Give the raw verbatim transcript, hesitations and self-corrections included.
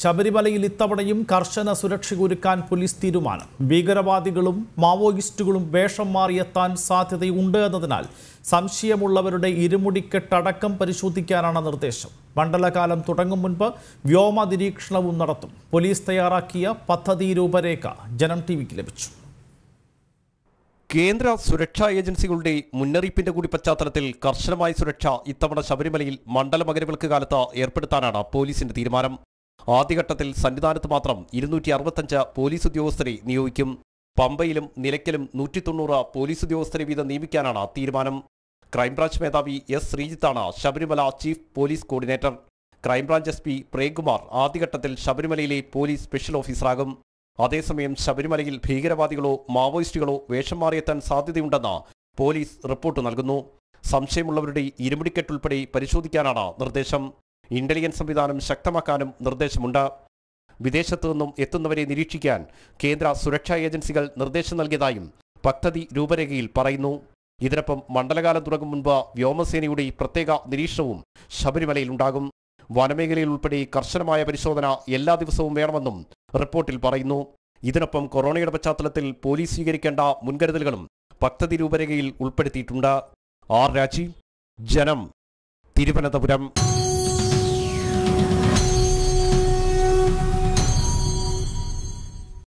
ശബരിമലയിൽ ഇത്തവണയും കർശന സുരക്ഷയൊരുക്കാൻ പോലീസ് തീരുമാനം. ഭീകരവാദികളും മാവോയിസ്റ്റുകളും വേഷം മാറിയെത്താൻ സാധ്യതയുണ്ട് എന്നതിനാൽ സംശയമുള്ളവരുടെ ഇരുമുടിക്കെട്ടടക്കം പരിശോധിക്കാനാണ് നിർദ്ദേശം. മണ്ഡലകാലം തുടങ്ങും മുൻപ് വ്യോമ നിരീക്ഷണവും നടത്തും. പോലീസ് തയ്യാറാക്കിയ പദ്ധതി രൂപരേഖ ജനം ടിവിക്ക് ലഭിച്ചു. കേന്ദ്ര സുരക്ഷാ ഏജൻസികളുടെ മുന്നറിയിപ്പിന്റെ കൂടി പശ്ചാത്തലത്തിൽ കർശനമായ സുരക്ഷ ഇത്തവണ ശബരിമലയിൽ മണ്ഡല മകരവിളക്ക് കാലത്ത് ഏർപ്പെടുത്താനാണ് പോലീസിന്റെ തീരുമാനം. ആദ്യഘട്ടത്തിൽ സന്നിധാനത്ത് മാത്രം ഇരുന്നൂറ്റി അറുപത്തഞ്ച് പോലീസ് ഉദ്യോഗസ്ഥരെ നിയോഗിക്കും. പമ്പയിലും നിലയ്ക്കലും നൂറ്റി തൊണ്ണൂറ് പോലീസ് ഉദ്യോഗസ്ഥരെ വീതം നിയമിക്കാനാണ് തീരുമാനം. ക്രൈംബ്രാഞ്ച് മേധാവി എസ് ശ്രീജിത്താണ് Sabarimala chief police coordinator. Crime branch S P Premkumar ആദ്യഘട്ടത്തിൽ ശബരിമലയിലെ പോലീസ് സ്പെഷ്യൽ ഓഫീസറാകും. അതേസമയം ശബരിമലയിൽ ഭീകരവാദികളോ മാവോയിസ്റ്റുകളോ വേഷം മാറിയെത്താൻ സാധ്യതയുണ്ടെന്ന് പോലീസ് റിപ്പോർട്ട് നൽകുന്നു. സംശയമുള്ളവരുടെ ഇരുമുടിക്കെട്ടുൾപ്പെടെ പരിശോധിക്കാനാണ് നിർദ്ദേശം. ഇന്റലിജൻസ് സംവിധാനം ശക്തമാക്കാനും നിർദ്ദേശമുണ്ട്. വിദേശത്തു നിന്നും എത്തുന്നവരെ നിരീക്ഷിക്കാൻ കേന്ദ്ര സുരക്ഷാ ഏജൻസികൾ നിർദ്ദേശം നൽകിയതായും പദ്ധതി രൂപരേഖയിൽ പറയുന്നു. ഇതിനൊപ്പം മണ്ഡലകാലം തുടങ്ങും മുൻപ് വ്യോമസേനയുടെ പ്രത്യേക നിരീക്ഷണവും ശബരിമലയിലുണ്ടാകും. വനമേഖലയിൽ ഉൾപ്പെടെ കർശനമായ പരിശോധന എല്ലാ ദിവസവും വേണമെന്നും റിപ്പോർട്ടിൽ പറയുന്നു. ഇതിനൊപ്പം കൊറോണയുടെ പശ്ചാത്തലത്തിൽ പോലീസ് സ്വീകരിക്കേണ്ട മുൻകരുതലുകളും പദ്ധതി രൂപരേഖയിൽ ഉൾപ്പെടുത്തിയിട്ടുണ്ട്. ആർ രാജീവ്, ജനം, തിരുവനന്തപുരം.